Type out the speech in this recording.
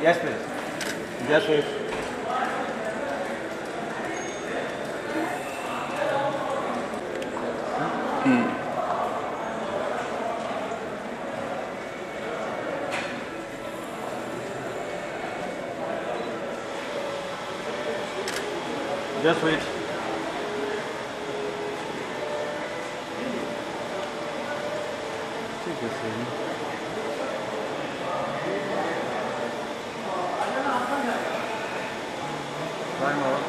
Yes, please. Yes, please. Just wait. Take your seat. One more.